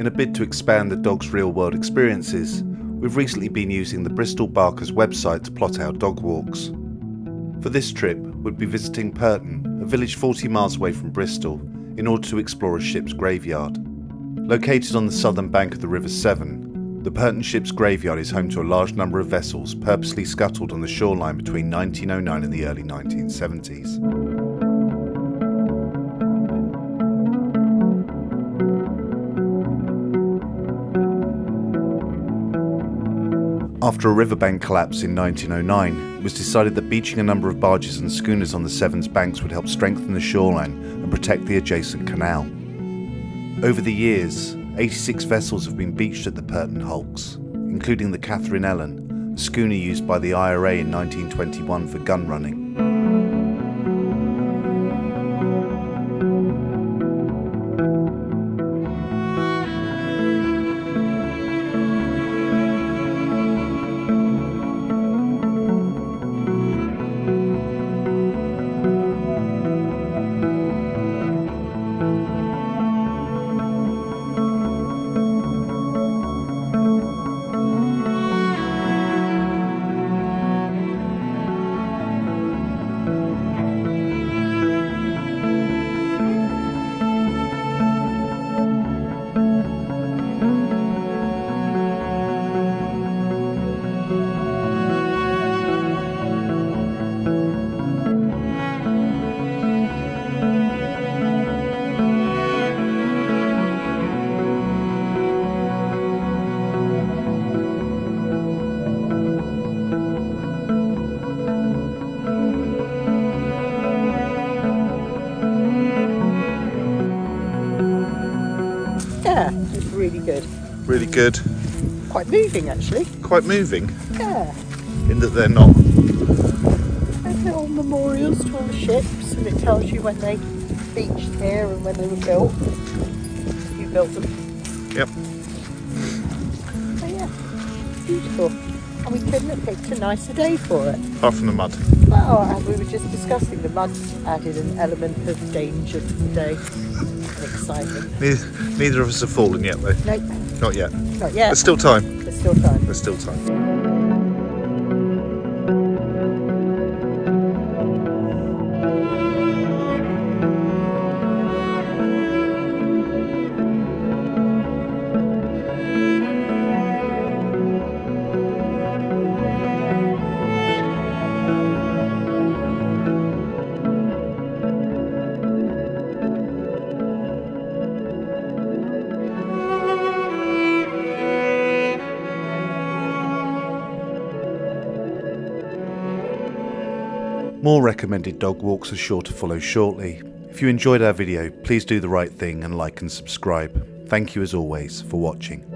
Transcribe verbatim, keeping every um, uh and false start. In a bid to expand the dog's real-world experiences, we've recently been using the Bristol Barkers website to plot our dog walks. For this trip, we'd be visiting Purton, a village forty miles away from Bristol, in order to explore a ship's graveyard. Located on the southern bank of the River Severn, the Purton ship's graveyard is home to a large number of vessels purposely scuttled on the shoreline between nineteen oh nine and the early nineteen seventies. After a riverbank collapse in nineteen oh nine, it was decided that beaching a number of barges and schooners on the Severn's banks would help strengthen the shoreline and protect the adjacent canal. Over the years, eighty-six vessels have been beached at the Purton Hulks, including the Catherine Ellen, a schooner used by the I R A in nineteen twenty-one for gun running. Yeah, it's really good. Really good. Quite moving, actually. Quite moving? Yeah. In that they're not... There's little memorials to all the ships, and it tells you when they beached here and when they were built. You built them. Yep. So yeah, beautiful. And we couldn't have picked a nicer day for it. Apart from the mud. Well, and we were just discussing the mud added an element of danger to the day. Exciting. Neither, neither of us have fallen yet, though. Nope. Not yet. Not yet. There's still time. There's still time. There's still time. More recommended dog walks are sure to follow shortly. If you enjoyed our video, please do the right thing and like and subscribe. Thank you as always for watching.